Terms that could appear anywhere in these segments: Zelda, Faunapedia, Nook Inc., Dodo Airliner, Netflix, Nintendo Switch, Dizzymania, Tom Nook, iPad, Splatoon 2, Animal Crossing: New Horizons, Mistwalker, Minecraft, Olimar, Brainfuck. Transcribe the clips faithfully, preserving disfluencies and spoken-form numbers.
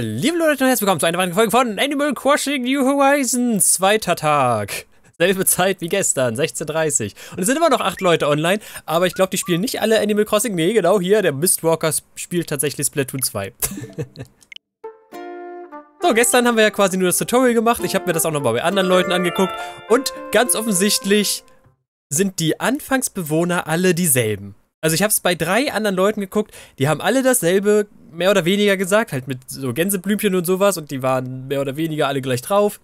Liebe Leute und herzlich willkommen zu einer weiteren Folge von Animal Crossing New Horizons, zweiter Tag. Selbe Zeit wie gestern, sechzehn Uhr dreißig. Und es sind immer noch acht Leute online, aber ich glaube, die spielen nicht alle Animal Crossing. Nee, genau hier, der Mistwalker spielt tatsächlich Splatoon zwei. So, gestern haben wir ja quasi nur das Tutorial gemacht. Ich habe mir das auch nochmal bei anderen Leuten angeguckt. Und ganz offensichtlich sind die Anfangsbewohner alle dieselben. Also ich habe es bei drei anderen Leuten geguckt, die haben alle dasselbe mehr oder weniger gesagt, halt mit so Gänseblümchen und sowas, und die waren mehr oder weniger alle gleich drauf.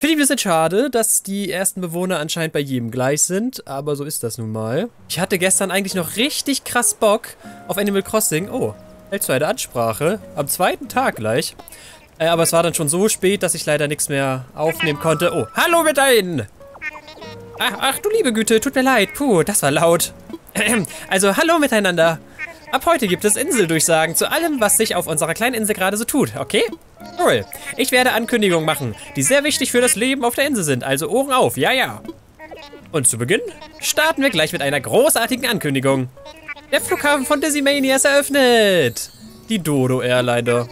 Finde ich ein bisschen schade, dass die ersten Bewohner anscheinend bei jedem gleich sind, aber so ist das nun mal. Ich hatte gestern eigentlich noch richtig krass Bock auf Animal Crossing. Oh, hältst du eine Ansprache? Am zweiten Tag gleich. Äh, aber es war dann schon so spät, dass ich leider nichts mehr aufnehmen konnte. Oh, hallo mit ein! Ach, ach du liebe Güte, tut mir leid. Puh, das war laut. Also, hallo miteinander. Ab heute gibt es Inseldurchsagen zu allem, was sich auf unserer kleinen Insel gerade so tut, okay? Cool. Ich werde Ankündigungen machen, die sehr wichtig für das Leben auf der Insel sind, also Ohren auf, ja, ja. Und zu Beginn starten wir gleich mit einer großartigen Ankündigung. Der Flughafen von Dizzymania ist eröffnet. Die Dodo Airliner.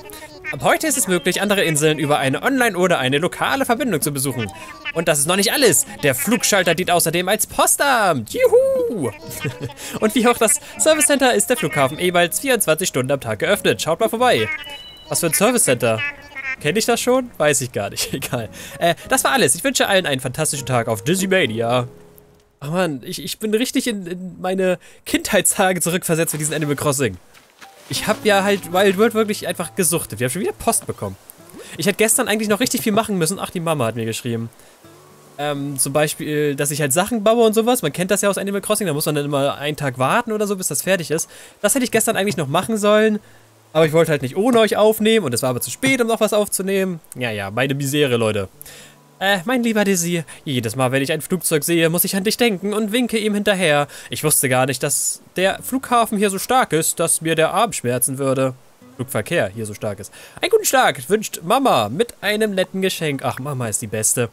Ab heute ist es möglich, andere Inseln über eine Online- oder eine lokale Verbindung zu besuchen. Und das ist noch nicht alles. Der Flugschalter dient außerdem als Postamt. Juhu! Und wie auch das Service Center ist der Flughafen jeweils vierundzwanzig Stunden am Tag geöffnet. Schaut mal vorbei. Was für ein Service Center? Kenne ich das schon? Weiß ich gar nicht. Egal. Äh, das war alles. Ich wünsche allen einen fantastischen Tag auf Dizzymania. Ach man, ich, ich bin richtig in, in meine Kindheitstage zurückversetzt mit diesem Animal Crossing. Ich habe ja halt Wild World wirklich einfach gesuchtet. Wir haben schon wieder Post bekommen. Ich hätte gestern eigentlich noch richtig viel machen müssen. Ach, die Mama hat mir geschrieben. Ähm, zum Beispiel, dass ich halt Sachen baue und sowas. Man kennt das ja aus Animal Crossing. Da muss man dann immer einen Tag warten oder so, bis das fertig ist. Das hätte ich gestern eigentlich noch machen sollen. Aber ich wollte halt nicht ohne euch aufnehmen. Und es war aber zu spät, um noch was aufzunehmen. Ja, ja, meine Misere, Leute. Äh, mein lieber Dizzy, jedes Mal, wenn ich ein Flugzeug sehe, muss ich an dich denken und winke ihm hinterher. Ich wusste gar nicht, dass der Flughafen hier so stark ist, dass mir der Arm schmerzen würde. Flugverkehr hier so stark ist. Einen guten Tag wünscht Mama mit einem netten Geschenk. Ach, Mama ist die Beste.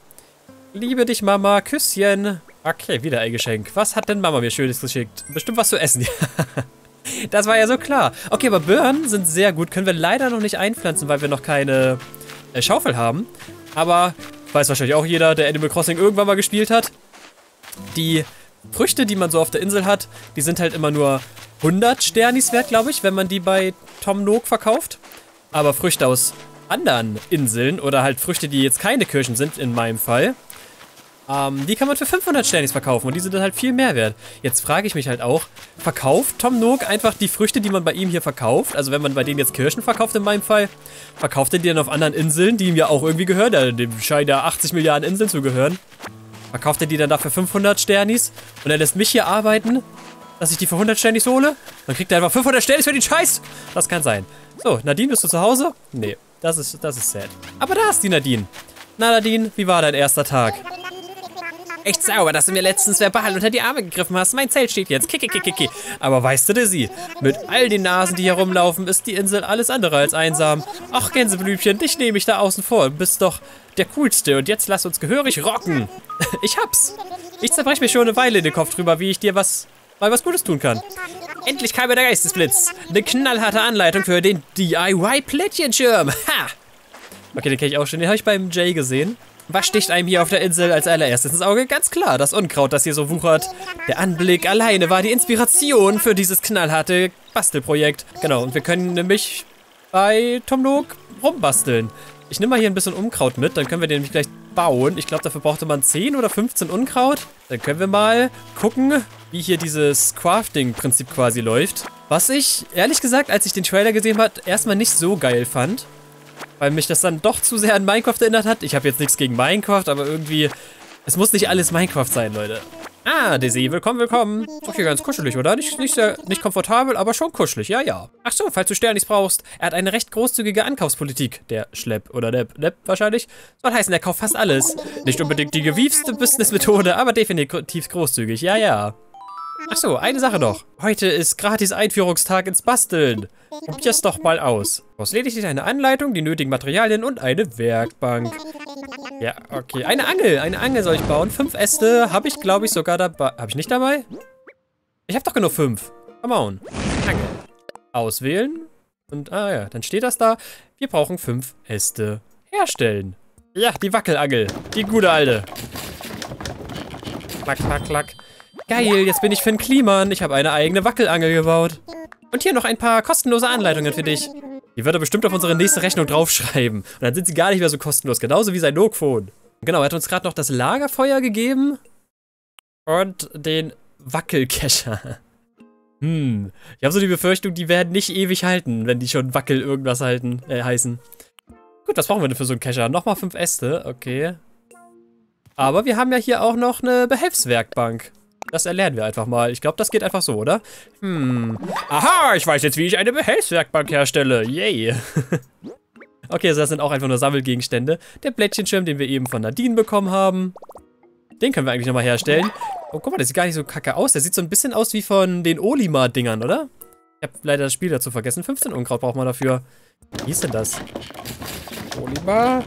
Liebe dich, Mama. Küsschen. Okay, wieder ein Geschenk. Was hat denn Mama mir Schönes geschickt? Bestimmt was zu essen. Das war ja so klar. Okay, aber Birnen sind sehr gut. Können wir leider noch nicht einpflanzen, weil wir noch keine äh, Schaufel haben. Aber... weiß wahrscheinlich auch jeder, der Animal Crossing irgendwann mal gespielt hat. Die Früchte, die man so auf der Insel hat, die sind halt immer nur hundert Sternis wert, glaube ich, wenn man die bei Tom Nook verkauft. Aber Früchte aus anderen Inseln oder halt Früchte, die jetzt keine Kirschen sind, in meinem Fall, ähm, die kann man für fünfhundert Sternis verkaufen und die sind dann halt viel mehr wert. Jetzt frage ich mich halt auch, verkauft Tom Nook einfach die Früchte, die man bei ihm hier verkauft? Also wenn man bei denen jetzt Kirschen verkauft, in meinem Fall... verkauft er die dann auf anderen Inseln, die ihm ja auch irgendwie gehören? Ja, dem scheinen ja achtzig Milliarden Inseln zu gehören. Verkauft er die dann dafür fünfhundert Sternis? Und er lässt mich hier arbeiten, dass ich die für hundert Sternis hole? Dann kriegt er einfach fünfhundert Sternis für den Scheiß! Das kann sein. So, Nadine, bist du zu Hause? Nee, das ist, das ist sad. Aber da ist die Nadine. Na Nadine, wie war dein erster Tag? Echt sauber, dass du mir letztens verbal unter die Arme gegriffen hast. Mein Zelt steht jetzt. Kiki, kiki, kiki. Aber weißt du, Dizzy, mit all den Nasen, die hier rumlaufen, ist die Insel alles andere als einsam. Ach, Gänseblümchen, dich nehme ich da außen vor. Du bist doch der Coolste und jetzt lass uns gehörig rocken. Ich hab's. Ich zerbreche mir schon eine Weile den Kopf drüber, wie ich dir was mal was Gutes tun kann. Endlich kam mir der Geistesblitz. Eine knallharte Anleitung für den D I Y-Plättchenschirm. Ha! Okay, den kenne ich auch schon. Den habe ich beim Jay gesehen. Was sticht einem hier auf der Insel als allererstes ins Auge? Ganz klar, das Unkraut, das hier so wuchert. Der Anblick alleine war die Inspiration für dieses knallharte Bastelprojekt. Genau, und wir können nämlich bei Tom Nook rumbasteln. Ich nehme mal hier ein bisschen Unkraut mit, dann können wir den nämlich gleich bauen. Ich glaube, dafür brauchte man zehn oder fünfzehn Unkraut. Dann können wir mal gucken, wie hier dieses Crafting-Prinzip quasi läuft. Was ich, ehrlich gesagt, als ich den Trailer gesehen habe, erstmal nicht so geil fand. Weil mich das dann doch zu sehr an Minecraft erinnert hat. Ich habe jetzt nichts gegen Minecraft, aber irgendwie... es muss nicht alles Minecraft sein, Leute. Ah, Dizzy, willkommen, willkommen. Okay, ganz kuschelig, oder? Nicht, nicht sehr, nicht komfortabel, aber schon kuschelig, ja, ja. Ach so, falls du Sternis brauchst. Er hat eine recht großzügige Ankaufspolitik. Der Schlepp oder der Lepp wahrscheinlich. Soll heißen, er kauft fast alles. Nicht unbedingt die gewiefste Businessmethode, aber definitiv großzügig, ja, ja. Ach so, eine Sache noch. Heute ist gratis Einführungstag ins Basteln. Probier's doch mal aus. Du brauchst lediglich eine Anleitung, die nötigen Materialien und eine Werkbank. Ja, okay. Eine Angel. Eine Angel soll ich bauen. Fünf Äste habe ich, glaube ich, sogar dabei. Habe ich nicht dabei? Ich habe doch genug fünf. Come on. Angel. Auswählen. Und, ah ja, dann steht das da. Wir brauchen fünf Äste herstellen. Ja, die Wackelangel. Die gute alte. Klack, klack, klack. Geil, jetzt bin ich Finn Kliman. Ich habe eine eigene Wackelangel gebaut. Und hier noch ein paar kostenlose Anleitungen für dich. Die wird er bestimmt auf unsere nächste Rechnung draufschreiben. Und dann sind sie gar nicht mehr so kostenlos. Genauso wie sein Nook-Phone. Genau, er hat uns gerade noch das Lagerfeuer gegeben. Und den Wackelkescher. Hm, ich habe so die Befürchtung, die werden nicht ewig halten, wenn die schon Wackel irgendwas halten, äh, heißen. Gut, was brauchen wir denn für so einen Kescher? Nochmal fünf Äste, okay. Aber wir haben ja hier auch noch eine Behelfswerkbank. Das erlernen wir einfach mal. Ich glaube, das geht einfach so, oder? Hm. Aha, ich weiß jetzt, wie ich eine Behelfswerkbank herstelle. Yay. Okay, also das sind auch einfach nur Sammelgegenstände. Der Blättchenschirm, den wir eben von Nadine bekommen haben. Den können wir eigentlich nochmal herstellen. Oh, guck mal, der sieht gar nicht so kacke aus. Der sieht so ein bisschen aus wie von den Olimar-Dingern, oder? Ich habe leider das Spiel dazu vergessen. fünfzehn Unkraut braucht man dafür. Wie ist denn das? Olimar.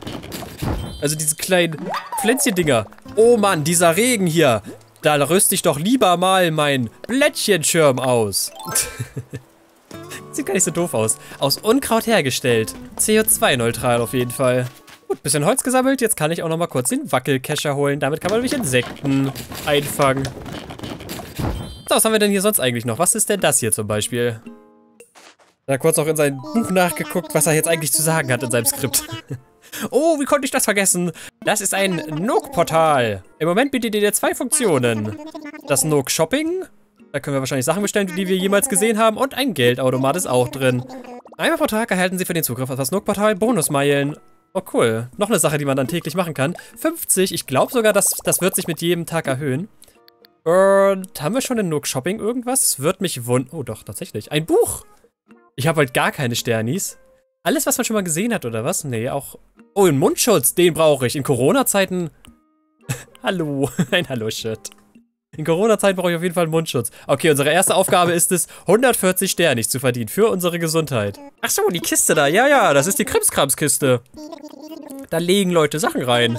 Also diese kleinen Pflänzchen-Dinger. Oh Mann, dieser Regen hier. Da rüste ich doch lieber mal meinen Blättchenschirm aus. Sieht gar nicht so doof aus. Aus Unkraut hergestellt. C O zwei neutral auf jeden Fall. Gut, bisschen Holz gesammelt. Jetzt kann ich auch noch mal kurz den Wackelkescher holen. Damit kann man nämlich Insekten einfangen. So, was haben wir denn hier sonst eigentlich noch? Was ist denn das hier zum Beispiel? Da kurz noch in sein Buch nachgeguckt, was er jetzt eigentlich zu sagen hat in seinem Skript. Oh, wie konnte ich das vergessen? Das ist ein Nook Portal. Im Moment bietet ihr zwei Funktionen. Das Nook Shopping. Da können wir wahrscheinlich Sachen bestellen, die wir jemals gesehen haben. Und ein Geldautomat ist auch drin. Einmal pro Tag erhalten Sie für den Zugriff auf das Nook Portal Bonusmeilen. Oh cool. Noch eine Sache, die man dann täglich machen kann. fünfzig. Ich glaube sogar, dass das wird sich mit jedem Tag erhöhen. Und haben wir schon in Nook Shopping irgendwas? Es wird mich wundern. Oh doch, tatsächlich. Ein Buch. Ich habe halt gar keine Sternis. Alles, was man schon mal gesehen hat, oder was? Nee, auch... Oh, einen Mundschutz, den brauche ich. In Corona-Zeiten... Hallo, ein Hallo-Shit. In Corona-Zeiten brauche ich auf jeden Fall einen Mundschutz. Okay, unsere erste Aufgabe ist es, hundertvierzig Sternis zu verdienen für unsere Gesundheit. Ach so, die Kiste da. Ja, ja, das ist die Krimskrams-Kiste. Da legen Leute Sachen rein.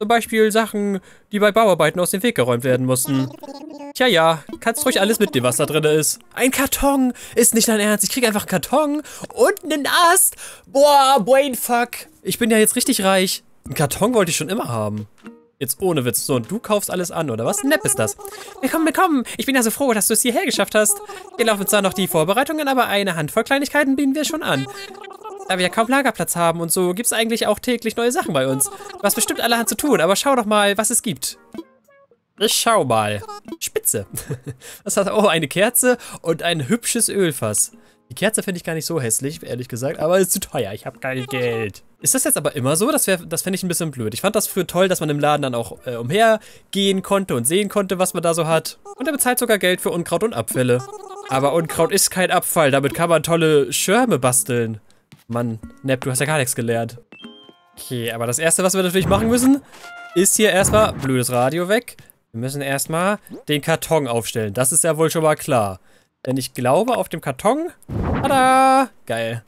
Zum Beispiel Sachen, die bei Bauarbeiten aus dem Weg geräumt werden mussten. Tja, ja, kannst ruhig alles mitnehmen, was da drin ist. Ein Karton! Ist nicht dein Ernst. Ich krieg einfach einen Karton und einen Ast. Boah, Brainfuck. Ich bin ja jetzt richtig reich. Einen Karton wollte ich schon immer haben. Jetzt ohne Witz. So, und du kaufst alles an, oder was? Nepp ist das. Willkommen, willkommen. Ich bin ja so froh, dass du es hierher geschafft hast. Wir laufen zwar noch die Vorbereitungen, aber eine Handvoll Kleinigkeiten bieten wir schon an. Da wir ja kaum Lagerplatz haben und so, gibt's eigentlich auch täglich neue Sachen bei uns. Du hast bestimmt allerhand zu tun, aber schau doch mal, was es gibt. Ich schau mal. Spitze. Was hat, oh, eine Kerze und ein hübsches Ölfass. Die Kerze finde ich gar nicht so hässlich, ehrlich gesagt, aber ist zu teuer. Ich habe kein Geld. Ist das jetzt aber immer so? Das, das finde ich ein bisschen blöd. Ich fand das früher toll, dass man im Laden dann auch äh, umhergehen konnte und sehen konnte, was man da so hat. Und er bezahlt sogar Geld für Unkraut und Abfälle. Aber Unkraut ist kein Abfall. Damit kann man tolle Schirme basteln. Mann, Nepp, du hast ja gar nichts gelernt. Okay, aber das Erste, was wir natürlich machen müssen, ist hier erstmal blödes Radio weg. Wir müssen erstmal den Karton aufstellen. Das ist ja wohl schon mal klar. Denn ich glaube, auf dem Karton... Tada! Geil.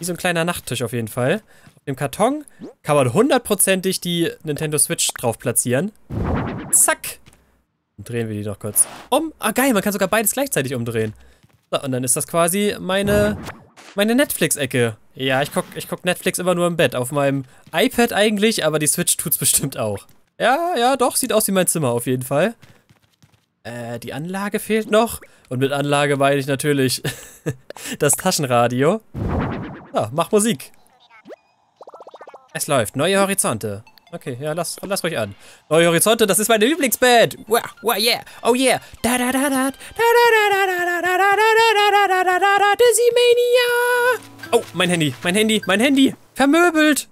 Wie so ein kleiner Nachttisch auf jeden Fall. Auf dem Karton kann man hundertprozentig die Nintendo Switch drauf platzieren. Zack! Dann drehen wir die doch kurz um. Ah, geil, man kann sogar beides gleichzeitig umdrehen. So, und dann ist das quasi meine... Meine Netflix-Ecke. Ja, ich guck, ich guck Netflix immer nur im Bett. Auf meinem iPad eigentlich, aber die Switch tut's bestimmt auch. Ja, ja, doch. Sieht aus wie mein Zimmer auf jeden Fall. Äh, die Anlage fehlt noch. Und mit Anlage meine ich natürlich das Taschenradio. Ja, mach Musik. Es läuft. Neue Horizonte. Okay, ja, lass, lass ruhig an. Neue Horizonte, das ist meine Lieblingsband. Wow, wow, yeah. Oh, yeah. Da, da, da, da. Da, da, da, da, da, da, da, da, da, da, da, Dizzymania. Oh, mein Handy, mein Handy, mein Handy. Vermöbelt.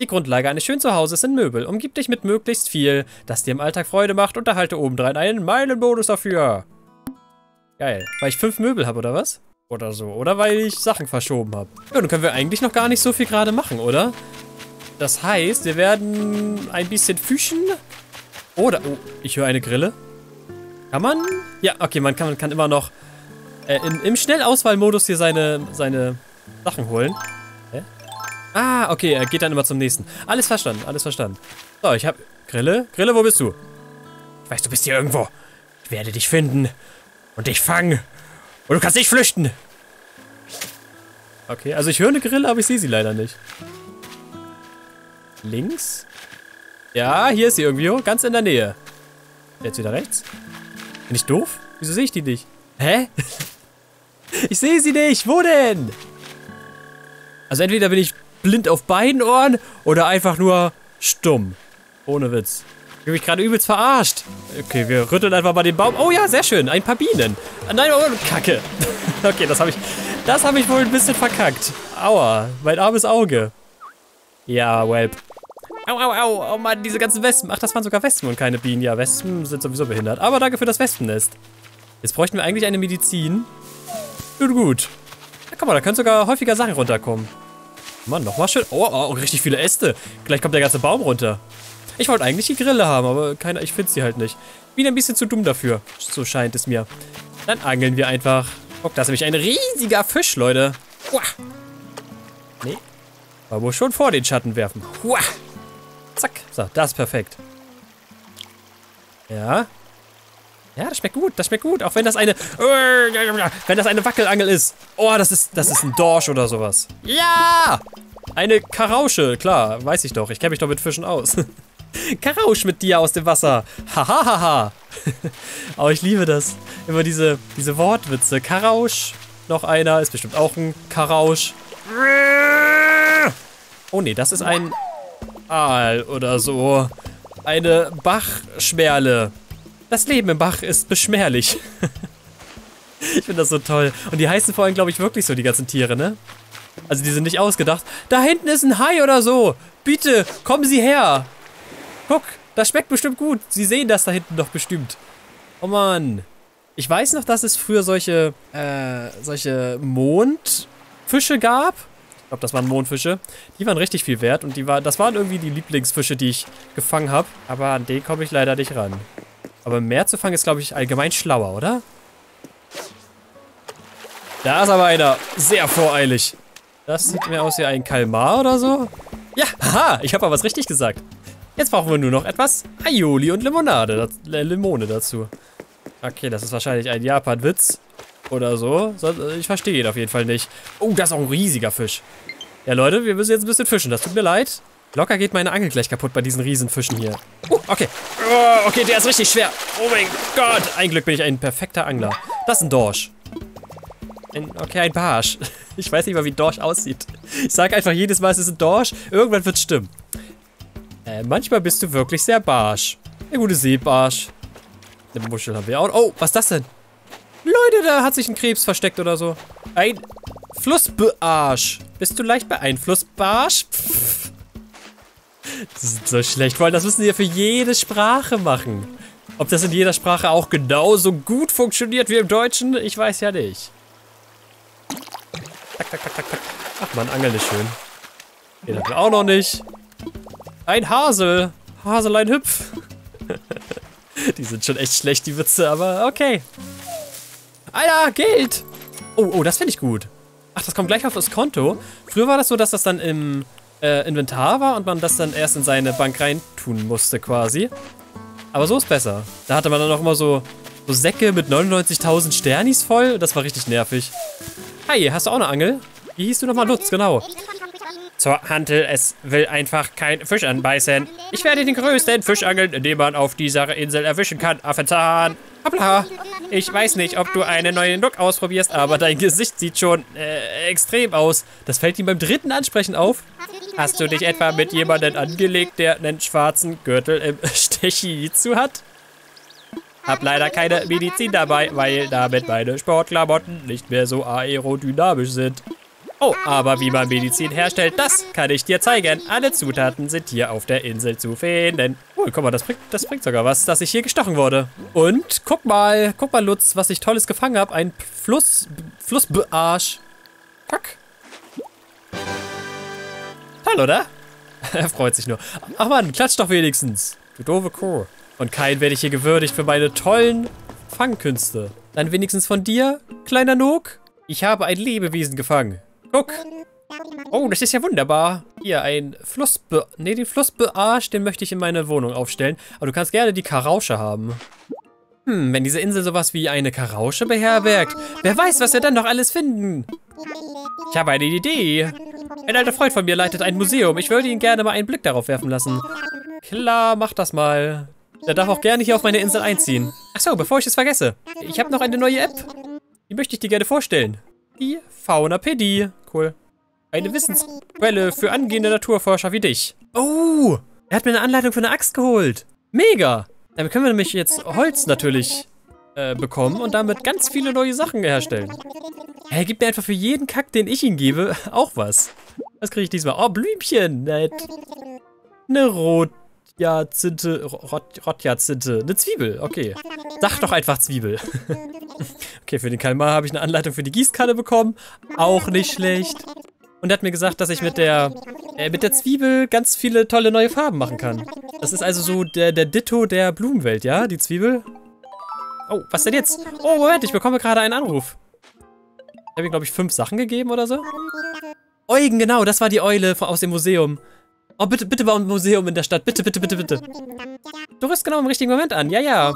Die Grundlage eines schönen Zuhauses sind Möbel. Umgib dich mit möglichst viel, das dir im Alltag Freude macht und erhalte obendrein einen Meilenbonus dafür. Geil. Weil ich fünf Möbel habe, oder was? Oder so. Oder weil ich Sachen verschoben habe. Ja, dann können wir eigentlich noch gar nicht so viel gerade machen, oder? Das heißt, wir werden ein bisschen fischen. Oder... Oh, ich höre eine Grille. Kann man? Ja, okay, man kann, man kann immer noch äh, im, im Schnellauswahlmodus hier seine, seine Sachen holen. Hä? Ah, okay, er geht dann immer zum nächsten. Alles verstanden, alles verstanden. So, ich habe... Grille? Grille, wo bist du? Ich weiß, du bist hier irgendwo. Ich werde dich finden. Und dich fangen. Und du kannst nicht flüchten. Okay, also ich höre eine Grille, aber ich sehe sie leider nicht. Links? Ja, hier ist sie irgendwie, ganz in der Nähe. Jetzt wieder rechts. Bin ich doof? Wieso sehe ich die nicht? Hä? Ich sehe sie nicht, wo denn? Also entweder bin ich blind auf beiden Ohren oder einfach nur stumm. Ohne Witz. Ich habe mich gerade übelst verarscht. Okay, wir rütteln einfach mal den Baum. Oh ja, sehr schön, ein paar Bienen. Nein, oh, Kacke. Okay, das habe ich, das habe ich wohl ein bisschen verkackt. Aua, mein armes Auge. Ja, welp. Au, au, au, oh Mann, diese ganzen Wespen. Ach, das waren sogar Wespen und keine Bienen. Ja, Wespen sind sowieso behindert. Aber danke für das Wespennest. Jetzt bräuchten wir eigentlich eine Medizin. Gut, gut. Na guck mal, da können sogar häufiger Sachen runterkommen. Mann, nochmal schön. Oh, oh, richtig viele Äste. Gleich kommt der ganze Baum runter. Ich wollte eigentlich die Grille haben, aber keiner, ich finde sie halt nicht. Bin ein bisschen zu dumm dafür. So scheint es mir. Dann angeln wir einfach. Guck, da ist nämlich ein riesiger Fisch, Leute. Uah. Nee. Man muss schon vor den Schatten werfen. Uah. Zack. So, das ist perfekt. Ja. Ja, das schmeckt gut. Das schmeckt gut. Auch wenn das eine... Wenn das eine Wackelangel ist. Oh, das ist, das ist ein Dorsch oder sowas. Ja! Eine Karausche. Klar, weiß ich doch. Ich kenne mich doch mit Fischen aus. Karausch mit dir aus dem Wasser. Hahaha. Oh, ich liebe das. Immer diese, diese Wortwitze. Karausch. Noch einer. Ist bestimmt auch ein Karausch. Oh nee, das ist ein Aal oder so. Eine Bachschmerle. Das Leben im Bach ist beschwerlich. Ich finde das so toll. Und die heißen vor allem, glaube ich, wirklich so, die ganzen Tiere, ne? Also die sind nicht ausgedacht. Da hinten ist ein Hai oder so. Bitte, kommen Sie her. Guck, das schmeckt bestimmt gut. Sie sehen das da hinten doch bestimmt. Oh Mann. Ich weiß noch, dass es früher solche, äh, solche Mondfische gab. Ich glaube, das waren Mondfische. Die waren richtig viel wert und die war, das waren irgendwie die Lieblingsfische, die ich gefangen habe. Aber an den komme ich leider nicht ran. Aber mehr zu fangen ist, glaube ich, allgemein schlauer, oder? Da ist aber einer. Sehr voreilig. Das sieht mir aus wie ein Kalmar oder so. Ja, haha, ich habe aber was richtig gesagt. Jetzt brauchen wir nur noch etwas Aioli und Limonade, äh, Limone dazu. Okay, das ist wahrscheinlich ein Japan-Witz oder so. Ich verstehe ihn auf jeden Fall nicht. Oh, das ist auch ein riesiger Fisch. Ja, Leute, wir müssen jetzt ein bisschen fischen. Das tut mir leid. Locker geht meine Angel gleich kaputt bei diesen Riesenfischen hier. Uh, okay. Oh, okay, der ist richtig schwer. Oh mein Gott. Ein Glück bin ich ein perfekter Angler. Das ist ein Dorsch. Ein, okay, ein Barsch. Ich weiß nicht mal, wie ein Dorsch aussieht. Ich sage einfach jedes Mal, es ist ein Dorsch. Irgendwann wird es stimmen. Äh, manchmal bist du wirklich sehr barsch. Eine gute Seebarsch. Eine Muschel haben wir auch. Oh, was ist das denn? Leute, da hat sich ein Krebs versteckt oder so. Ein Flussbarsch. Bist du leicht beeinflusst, Barsch? Pff. Das ist so schlecht. Vor allem, das müssen wir für jede Sprache machen. Ob das in jeder Sprache auch genauso gut funktioniert wie im Deutschen, ich weiß ja nicht. Tack, tack, tack, tack, tack. Ach man, Angeln ist schön. Den hatten wir auch noch nicht. Ein Hase. Haselein hüpf. Die sind schon echt schlecht, die Witze, aber okay. Alter, Geld. Oh, oh, das finde ich gut. Ach, das kommt gleich auf das Konto. Früher war das so, dass das dann im äh, Inventar war und man das dann erst in seine Bank reintun musste quasi. Aber so ist besser. Da hatte man dann auch immer so, so Säcke mit neunundneunzigtausend Sternis voll. Das war richtig nervig. Hi, hast du auch eine Angel? Wie hieß du nochmal? Lutz, genau. Zur Hantel, es will einfach kein Fisch anbeißen. Ich werde den größten Fisch angeln, den man auf dieser Insel erwischen kann. Affenzahn. Hoppla. Ich weiß nicht, ob du einen neuen Look ausprobierst, aber dein Gesicht sieht schon äh, extrem aus. Das fällt ihm beim dritten Ansprechen auf. Hast du dich etwa mit jemandem angelegt, der einen schwarzen Gürtel im Stechizu hat? Hab leider keine Medizin dabei, weil damit meine Sportklamotten nicht mehr so aerodynamisch sind. Oh, aber wie man Medizin herstellt, das kann ich dir zeigen. Alle Zutaten sind hier auf der Insel zu finden. Oh, guck mal, das bringt, das bringt sogar was, dass ich hier gestochen wurde. Und guck mal, guck mal, Lutz, was ich Tolles gefangen habe. Ein Fluss... Flussbarsch. Kack. Toll, oder? Er freut sich nur. Ach man, klatsch doch wenigstens. Du doofe Kuh. Und kein werde ich hier gewürdigt für meine tollen Fangkünste. Dann wenigstens von dir, kleiner Nook. Ich habe ein Lebewesen gefangen. Guck. Oh, das ist ja wunderbar. Hier, ein Flussbe... Ne, den Flussbearsch, den möchte ich in meine Wohnung aufstellen. Aber du kannst gerne die Karausche haben. Hm, wenn diese Insel sowas wie eine Karausche beherbergt, wer weiß, was wir dann noch alles finden. Ich habe eine Idee. Ein alter Freund von mir leitet ein Museum. Ich würde ihn gerne mal einen Blick darauf werfen lassen. Klar, mach das mal. Er darf auch gerne hier auf meine Insel einziehen. Achso, bevor ich es vergesse. Ich habe noch eine neue App. Die möchte ich dir gerne vorstellen. Die Faunapedia. Cool. Eine Wissensquelle für angehende Naturforscher wie dich. Oh, er hat mir eine Anleitung für eine Axt geholt. Mega. Damit können wir nämlich jetzt Holz natürlich äh, bekommen und damit ganz viele neue Sachen herstellen. Er gibt mir einfach für jeden Kack, den ich ihm gebe, auch was. Was kriege ich diesmal? Oh, Blümchen. Nett. Eine Rotjazinte. Rotjazinte. Eine Zwiebel. Okay. Sag doch einfach Zwiebel. Okay, für den Kalmar habe ich eine Anleitung für die Gießkanne bekommen. Auch nicht schlecht. Und er hat mir gesagt, dass ich mit der, äh, mit der Zwiebel ganz viele tolle neue Farben machen kann. Das ist also so der, der Ditto der Blumenwelt, ja? Die Zwiebel. Oh, was denn jetzt? Oh, Moment, ich bekomme gerade einen Anruf. Ich habe ihm, glaube ich, fünf Sachen gegeben oder so. Eugen, genau, das war die Eule aus dem Museum. Oh, bitte, bitte beim Museum in der Stadt. Bitte, bitte, bitte, bitte. Du rufst genau im richtigen Moment an. Ja, ja.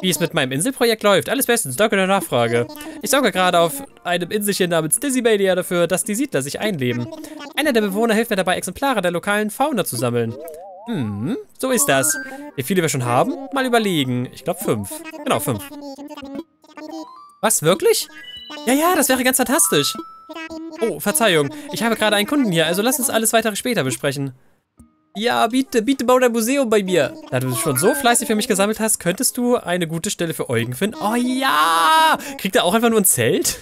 Wie es mit meinem Inselprojekt läuft. Alles bestens, danke der Nachfrage. Ich sorge gerade auf einem Inselchen namens Dizzymania dafür, dass die Siedler sich einleben. Einer der Bewohner hilft mir dabei, Exemplare der lokalen Fauna zu sammeln. Hm, so ist das. Wie viele wir schon haben? Mal überlegen. Ich glaube fünf. Genau, fünf. Was, wirklich? Ja, ja, das wäre ganz fantastisch. Oh, Verzeihung. Ich habe gerade einen Kunden hier, also lass uns alles weitere später besprechen. Ja, bitte, bitte bau dein Museum bei mir. Da du schon so fleißig für mich gesammelt hast, könntest du eine gute Stelle für Eugen finden. Oh ja! Kriegt er auch einfach nur ein Zelt?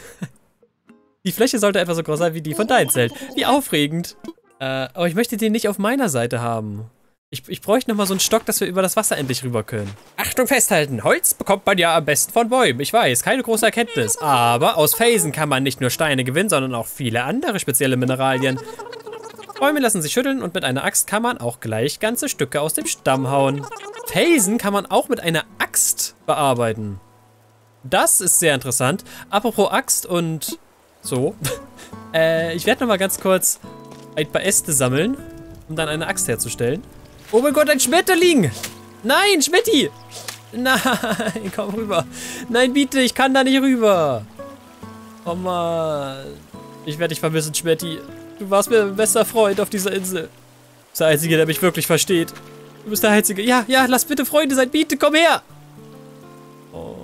Die Fläche sollte etwa so groß sein wie die von deinem Zelt. Wie aufregend. Äh, aber ich möchte den nicht auf meiner Seite haben. Ich, ich bräuchte nochmal so einen Stock, dass wir über das Wasser endlich rüber können. Achtung, festhalten. Holz bekommt man ja am besten von Bäumen. Ich weiß, keine große Erkenntnis. Aber aus Felsen kann man nicht nur Steine gewinnen, sondern auch viele andere spezielle Mineralien. Bäume lassen sich schütteln und mit einer Axt kann man auch gleich ganze Stücke aus dem Stamm hauen. Felsen kann man auch mit einer Axt bearbeiten. Das ist sehr interessant. Apropos Axt und so. äh, ich werde nochmal ganz kurz ein paar Äste sammeln, um dann eine Axt herzustellen. Oh mein Gott, ein Schmetterling! Nein, Schmetti! Nein, komm rüber. Nein, bitte, ich kann da nicht rüber. Oh Mann. Ich werde dich vermissen, Schmetti. Du warst mir mein bester Freund auf dieser Insel. Du bist der Einzige, der mich wirklich versteht. Du bist der Einzige. Ja, ja, lass bitte Freunde sein. Bitte, komm her. Oh.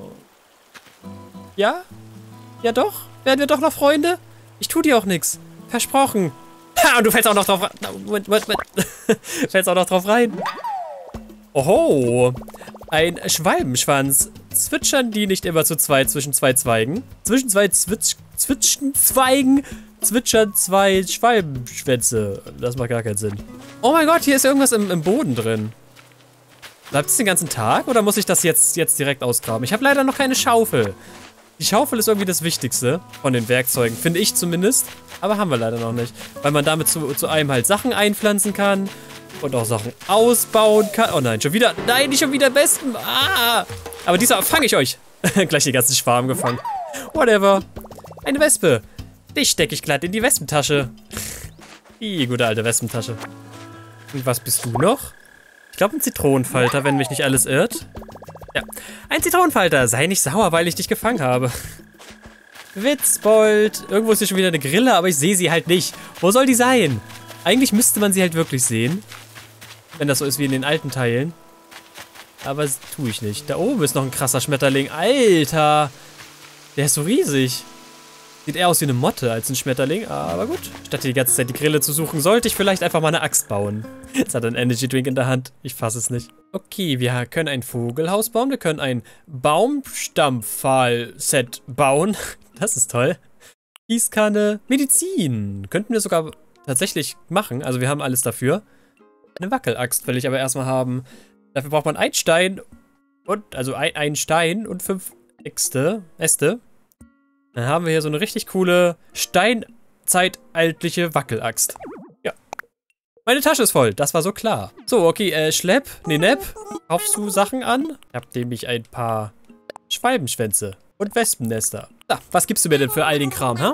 Ja? Ja doch? Werden wir doch noch Freunde? Ich tu dir auch nichts. Versprochen. Ha, und du fällst auch noch drauf rein. Moment, Moment, Moment. Du fällst auch noch drauf rein. Oho. Ein Schwalbenschwanz. Zwitschern die nicht immer zu zweit zwischen zwei Zweigen? Zwischen zwei Zwitsch... Zwitschen Zweigen... Zwitschern zwei Schwalbenschwänze. Das macht gar keinen Sinn. Oh mein Gott, hier ist irgendwas im, im Boden drin. Bleibt es den ganzen Tag oder muss ich das jetzt, jetzt direkt ausgraben? Ich habe leider noch keine Schaufel. Die Schaufel ist irgendwie das Wichtigste von den Werkzeugen, finde ich zumindest. Aber haben wir leider noch nicht. Weil man damit zu, zu einem halt Sachen einpflanzen kann und auch Sachen ausbauen kann. Oh nein, schon wieder. Nein, nicht schon wieder Wespen. Ah! Aber diesmal fange ich euch. Gleich die ganzen Schwarm gefangen. Whatever. Eine Wespe. Dich stecke ich glatt in die Wespentasche. Die gute alte Wespentasche. Und was bist du noch? Ich glaube, ein Zitronenfalter, wenn mich nicht alles irrt. Ja, ein Zitronenfalter. Sei nicht sauer, weil ich dich gefangen habe. Witzbold. Irgendwo ist hier schon wieder eine Grille, aber ich sehe sie halt nicht. Wo soll die sein? Eigentlich müsste man sie halt wirklich sehen. Wenn das so ist wie in den alten Teilen. Aber das tue ich nicht. Da oben ist noch ein krasser Schmetterling. Alter. Der ist so riesig. Sieht eher aus wie eine Motte als ein Schmetterling, aber gut. Statt die ganze Zeit die Grille zu suchen, sollte ich vielleicht einfach mal eine Axt bauen. Jetzt hat er einen Energy Drink in der Hand. Ich fasse es nicht. Okay, wir können ein Vogelhaus bauen. Wir können ein Baumstammfahl-Set bauen. Das ist toll. Gießkanne. Medizin. Könnten wir sogar tatsächlich machen. Also wir haben alles dafür. Eine Wackelaxt will ich aber erstmal haben. Dafür braucht man einen Stein und, also ein, einen Stein und fünf Äxte, Äste. Dann haben wir hier so eine richtig coole steinzeitaltliche Wackelaxt. Ja. Meine Tasche ist voll, das war so klar. So, okay, äh, Schlepp, nee, Nepp, kaufst du Sachen an? Ich hab nämlich ein paar Schwalbenschwänze und Wespennester. Na, was gibst du mir denn für all den Kram, hä?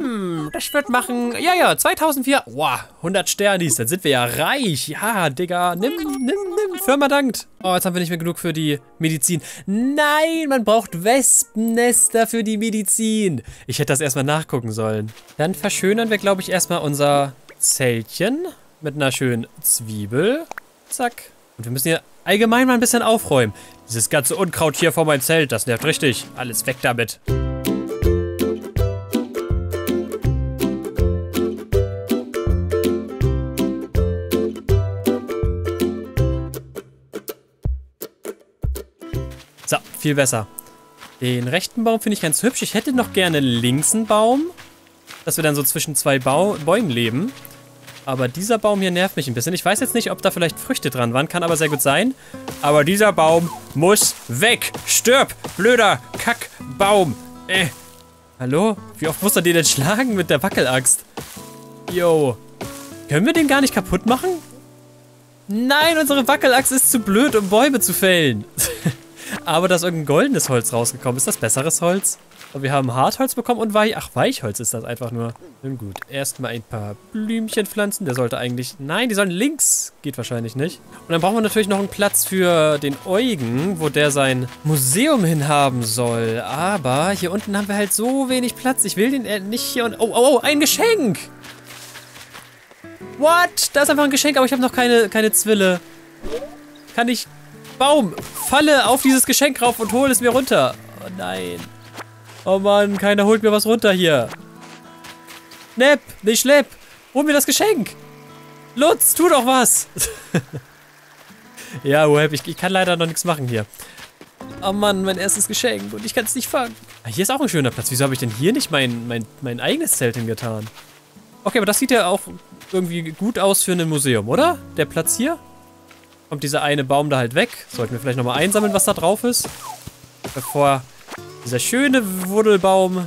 Hm, das wird machen. Ja, ja, zweitausendvier. Wow, hundert Sternis. Dann sind wir ja reich. Ja, Digga. Nimm, nimm, nimm. Firma dankt. Oh, jetzt haben wir nicht mehr genug für die Medizin. Nein, man braucht Wespennester für die Medizin. Ich hätte das erstmal nachgucken sollen. Dann verschönern wir, glaube ich, erstmal unser Zeltchen mit einer schönen Zwiebel. Zack. Und wir müssen hier allgemein mal ein bisschen aufräumen. Dieses ganze Unkraut hier vor meinem Zelt, das nervt richtig. Alles weg damit. So, viel besser. Den rechten Baum finde ich ganz hübsch. Ich hätte noch gerne links einen Baum, dass wir dann so zwischen zwei Bau- Bäumen leben. Aber dieser Baum hier nervt mich ein bisschen. Ich weiß jetzt nicht, ob da vielleicht Früchte dran waren. Kann aber sehr gut sein. Aber dieser Baum muss weg. Stirb, blöder Kackbaum. Äh. Hallo? Wie oft muss er den denn schlagen mit der Wackelaxt? Yo. Können wir den gar nicht kaputt machen? Nein, unsere Wackelaxt ist zu blöd, um Bäume zu fällen. Aber da ist irgendein goldenes Holz rausgekommen. Ist das besseres Holz? Und wir haben Hartholz bekommen und Weich... Ach, Weichholz ist das einfach nur. Nun gut, erstmal ein paar Blümchen pflanzen. Der sollte eigentlich... Nein, die sollen links. Geht wahrscheinlich nicht. Und dann brauchen wir natürlich noch einen Platz für den Eugen, wo der sein Museum hinhaben soll. Aber hier unten haben wir halt so wenig Platz. Ich will den äh, nicht hier... Und oh, oh, oh, ein Geschenk! What? Da ist einfach ein Geschenk, aber ich habe noch keine, keine Zwille. Kann ich... Baum, falle auf dieses Geschenk rauf und hole es mir runter. Oh nein. Oh Mann, keiner holt mir was runter hier. Nepp, nicht schlepp. Hol mir das Geschenk. Lutz, tu doch was. Ja, Web, ich, ich kann leider noch nichts machen hier. Oh Mann, mein erstes Geschenk und ich kann es nicht fangen. Ah, hier ist auch ein schöner Platz. Wieso habe ich denn hier nicht mein, mein, mein eigenes Zelt hingetan? Okay, aber das sieht ja auch irgendwie gut aus für ein Museum, oder? Der Platz hier? Kommt dieser eine Baum da halt weg. Sollten wir vielleicht nochmal einsammeln, was da drauf ist. Bevor dieser schöne Wuddelbaum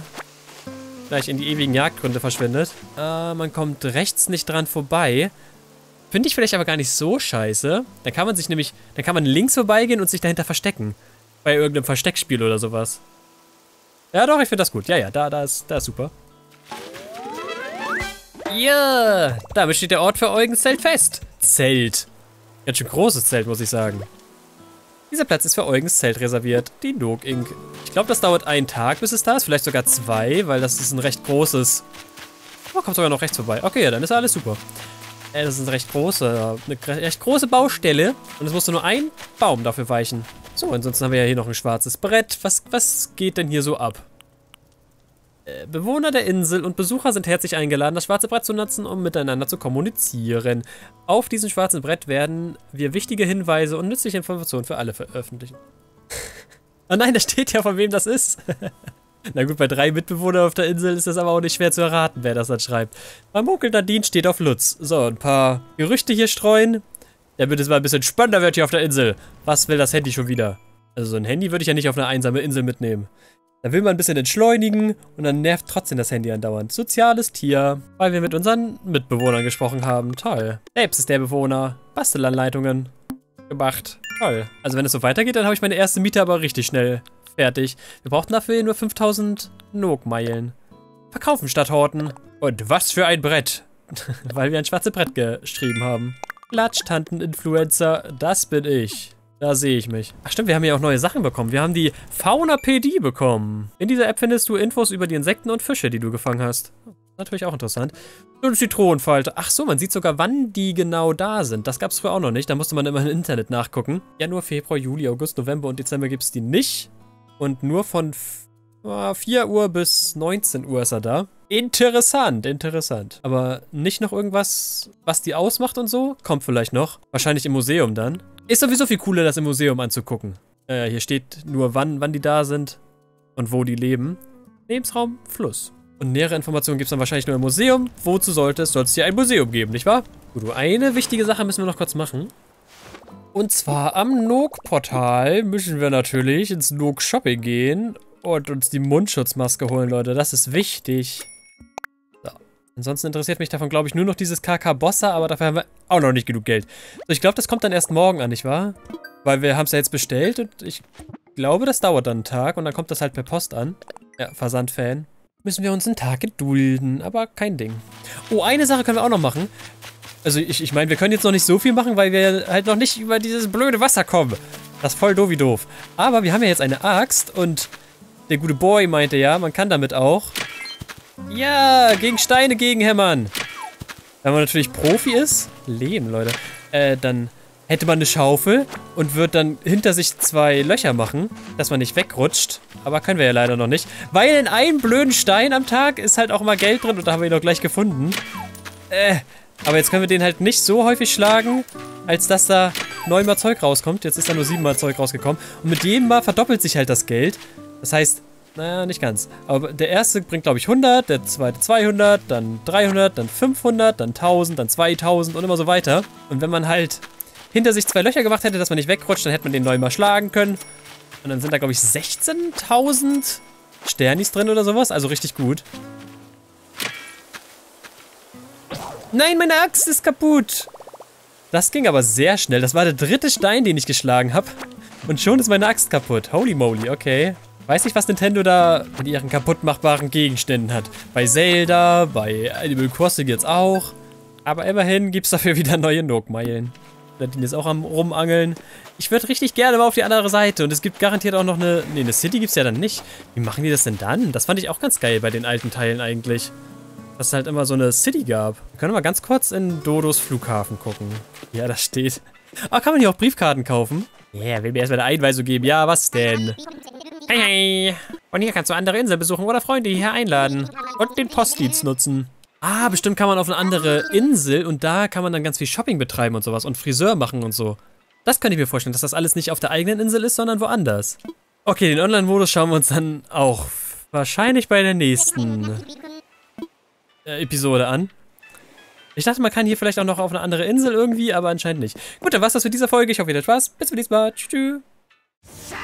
gleich in die ewigen Jagdgründe verschwindet. Äh, man kommt rechts nicht dran vorbei. Finde ich vielleicht aber gar nicht so scheiße. Dann kann man sich nämlich, dann kann man links vorbeigehen und sich dahinter verstecken. Bei irgendeinem Versteckspiel oder sowas. Ja doch, ich finde das gut. Ja, ja, da, da, ist, da ist super. Yeah! Damit steht der Ort für Eugens Zelt fest. Zelt. Ganz schön großes Zelt, muss ich sagen. Dieser Platz ist für Eugens Zelt reserviert, die Nook Incorporated. Ich glaube, das dauert einen Tag, bis es da ist. Vielleicht sogar zwei, weil das ist ein recht großes... Oh, kommt sogar noch rechts vorbei. Okay, ja, dann ist alles super. Äh, das ist eine recht große, eine recht große Baustelle. Und es musste nur ein Baum dafür weichen. So, ansonsten haben wir ja hier noch ein schwarzes Brett. Was, was geht denn hier so ab? Bewohner der Insel und Besucher sind herzlich eingeladen, das schwarze Brett zu nutzen, um miteinander zu kommunizieren. Auf diesem schwarzen Brett werden wir wichtige Hinweise und nützliche Informationen für alle veröffentlichen. Oh nein, da steht ja, von wem das ist. Na gut, bei drei Mitbewohnern auf der Insel ist das aber auch nicht schwer zu erraten, wer das dann schreibt. Mein Onkel Nadine steht auf Lutz. So, ein paar Gerüchte hier streuen, damit es mal ein bisschen spannender wird hier auf der Insel. Was will das Handy schon wieder? Also so ein Handy würde ich ja nicht auf eine einsame Insel mitnehmen. Dann will man ein bisschen entschleunigen und dann nervt trotzdem das Handy andauernd. Soziales Tier, weil wir mit unseren Mitbewohnern gesprochen haben. Toll. Selbst ist der Bewohner. Bastelanleitungen gemacht. Toll. Also wenn es so weitergeht, dann habe ich meine erste Miete aber richtig schnell fertig. Wir brauchten dafür nur fünftausend Nook-Meilen. Verkaufen statt horten. Und was für ein Brett. Weil wir ein schwarzes Brett geschrieben haben. Klatschtanten-Influencer, das bin ich. Da sehe ich mich. Ach stimmt, wir haben ja auch neue Sachen bekommen. Wir haben die Faunapedia bekommen. In dieser App findest du Infos über die Insekten und Fische, die du gefangen hast. Natürlich auch interessant. Und Zitronenfalte. Ach so, man sieht sogar, wann die genau da sind. Das gab es früher auch noch nicht. Da musste man immer im Internet nachgucken. Januar, Februar, Juli, August, November und Dezember gibt es die nicht. Und nur von vier Uhr bis neunzehn Uhr ist er da. Interessant, interessant. Aber nicht noch irgendwas, was die ausmacht und so? Kommt vielleicht noch. Wahrscheinlich im Museum dann. Ist sowieso viel cooler, das im Museum anzugucken. Äh, hier steht nur, wann, wann die da sind und wo die leben. Lebensraum, Fluss. Und nähere Informationen gibt es dann wahrscheinlich nur im Museum. Wozu sollte es? Soll es hier ein Museum geben, nicht wahr? Gut, eine wichtige Sache müssen wir noch kurz machen. Und zwar am Nook Portal müssen wir natürlich ins Nook Shopping gehen und uns die Mundschutzmaske holen, Leute. Das ist wichtig. Ansonsten interessiert mich davon, glaube ich, nur noch dieses K K Bosser, aber dafür haben wir auch noch nicht genug Geld. So, ich glaube, das kommt dann erst morgen an, nicht wahr? Weil wir haben es ja jetzt bestellt und ich glaube, das dauert dann einen Tag und dann kommt das halt per Post an. Ja, Versandfan. müssen wir uns einen Tag gedulden, aber kein Ding. Oh, eine Sache können wir auch noch machen. Also ich, ich meine, wir können jetzt noch nicht so viel machen, weil wir halt noch nicht über dieses blöde Wasser kommen. Das ist voll doof wie doof. Aber wir haben ja jetzt eine Axt und der gute Boy meinte ja, man kann damit auch, ja, gegen Steine gegenhämmern. Wenn man natürlich Profi ist, Lehm, Leute, äh, dann hätte man eine Schaufel und wird dann hinter sich zwei Löcher machen, dass man nicht wegrutscht. Aber können wir ja leider noch nicht. Weil in einem blöden Stein am Tag ist halt auch immer Geld drin und da haben wir ihn auch gleich gefunden. Äh, aber jetzt können wir den halt nicht so häufig schlagen, als dass da neunmal Zeug rauskommt. Jetzt ist da nur siebenmal Zeug rausgekommen. Und mit jedem Mal verdoppelt sich halt das Geld. Das heißt, naja, nicht ganz. Aber der erste bringt, glaube ich, hundert, der zweite zweihundert, dann dreihundert, dann fünfhundert, dann tausend, dann zweitausend und immer so weiter. Und wenn man halt hinter sich zwei Löcher gemacht hätte, dass man nicht wegrutscht, dann hätte man den neunmal schlagen können. Und dann sind da, glaube ich, sechzehntausend Sternis drin oder sowas. Also richtig gut. Nein, meine Axt ist kaputt. Das ging aber sehr schnell. Das war der dritte Stein, den ich geschlagen habe. Und schon ist meine Axt kaputt. Holy moly, okay. Weiß nicht, was Nintendo da mit ihren kaputtmachbaren Gegenständen hat. Bei Zelda, bei Animal Crossing jetzt auch. Aber immerhin gibt es dafür wieder neue Nook-Meilen. Die ist auch am Rumangeln. Ich würde richtig gerne mal auf die andere Seite. Und es gibt garantiert auch noch eine... Ne, eine City gibt es ja dann nicht. Wie machen die das denn dann? Das fand ich auch ganz geil bei den alten Teilen eigentlich. Dass es halt immer so eine City gab. Wir können mal ganz kurz in Dodos Flughafen gucken. Ja, da steht... Ah, kann man hier auch Briefkarten kaufen? Ja, yeah, will mir erstmal eine Einweisung geben. Ja, was denn? Hey, hey. Und hier kannst du andere Inseln besuchen oder Freunde hierher einladen. Und den Postdienst nutzen. Ah, bestimmt kann man auf eine andere Insel und da kann man dann ganz viel Shopping betreiben und sowas und Friseur machen und so. Das könnte ich mir vorstellen, dass das alles nicht auf der eigenen Insel ist, sondern woanders. Okay, den Online-Modus schauen wir uns dann auch wahrscheinlich bei der nächsten äh, Episode an. Ich dachte, man kann hier vielleicht auch noch auf eine andere Insel irgendwie, aber anscheinend nicht. Gut, dann war's das mit dieser Folge. Ich hoffe, ihr hattet Spaß. Bis zum nächsten Mal. Tschüss.